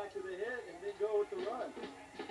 back to the head and then go with the run.